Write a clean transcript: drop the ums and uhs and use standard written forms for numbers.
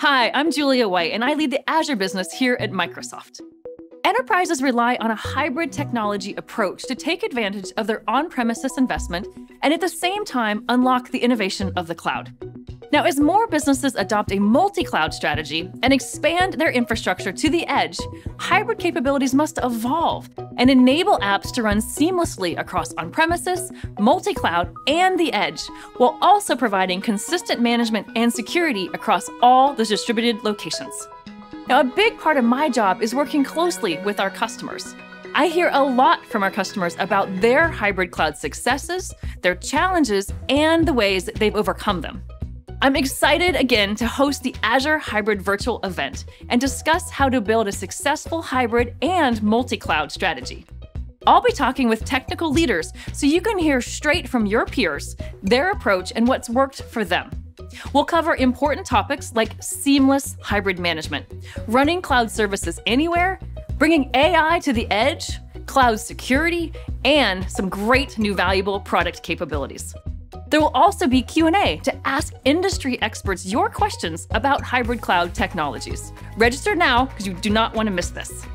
Hi, I'm Julia White, and I lead the Azure business here at Microsoft. Enterprises rely on a hybrid technology approach to take advantage of their on-premises investment and at the same time unlock the innovation of the cloud. Now, as more businesses adopt a multi-cloud strategy and expand their infrastructure to the edge, hybrid capabilities must evolve and enable apps to run seamlessly across on-premises, multi-cloud, and the edge, while also providing consistent management and security across all the distributed locations. Now, a big part of my job is working closely with our customers. I hear a lot from our customers about their hybrid cloud successes, their challenges, and the ways that they've overcome them. I'm excited again to host the Azure Hybrid Virtual event and discuss how to build a successful hybrid and multi-cloud strategy. I'll be talking with technical leaders so you can hear straight from your peers, their approach, and what's worked for them. We'll cover important topics like seamless hybrid management, running cloud services anywhere, bringing AI to the edge, cloud security, and some great new valuable product capabilities. There will also be Q&A to ask industry experts your questions about hybrid cloud technologies. Register now because you do not want to miss this.